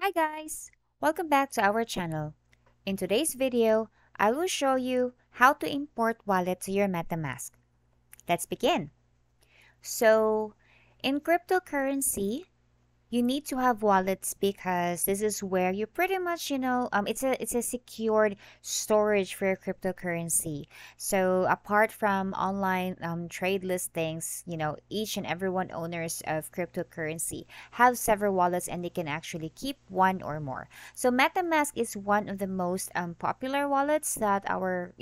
Hi guys! Welcome back to our channel. In today's video, I will show you how to import wallet to your MetaMask. Let's begin! So, in cryptocurrency, you need to have wallets because this is where you pretty much, it's a secured storage for your cryptocurrency. So apart from online trade listings, each and every one owners of cryptocurrency have several wallets and they can actually keep one or more. So MetaMask is one of the most popular wallets that our,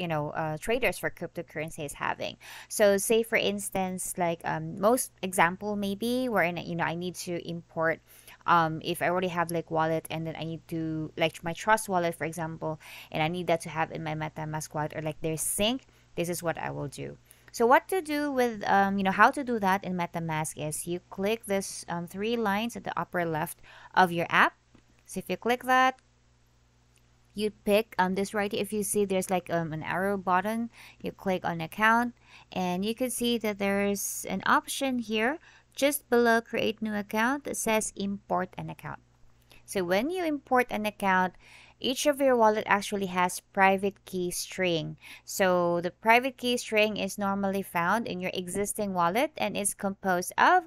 traders for cryptocurrency is having. So say for instance, like most example maybe wherein, I need to import if I already have like wallet and then I need to like my Trust wallet for example and I need that to have in my MetaMask wallet or like their sync, this is what I will do. So what to do with how to do that in MetaMask is you click this three lines at the upper left of your app. So if you click that, you pick this right here. If you see there's like an arrow button, you click on account and you can see that there's an option here just below create new account that says import an account. So when you import an account, each of your wallet actually has private key string. So the private key string is normally found in your existing wallet and is composed of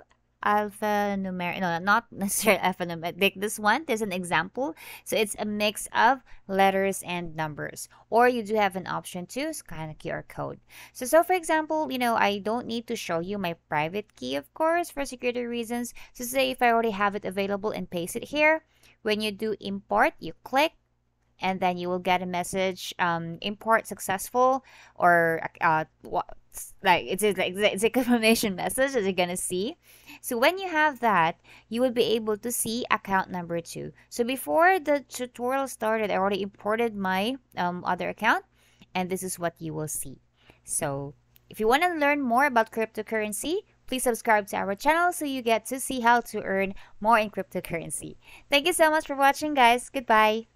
alphanumeric, no, not necessarily alphanumeric, like this one, there's an example. So it's a mix of letters and numbers. Or you do have an option to scan a QR code. So for example, I don't need to show you my private key, of course, for security reasons. So say if I already have it available and paste it here, when you do import, you click, and then you will get a message, import successful, or it's a confirmation message that you're gonna see. So when you have that, you will be able to see account number 2. So before the tutorial started, I already imported my other account, and this is what you will see. So if you want to learn more about cryptocurrency, please subscribe to our channel so you get to see how to earn more in cryptocurrency. Thank you so much for watching, guys. Goodbye.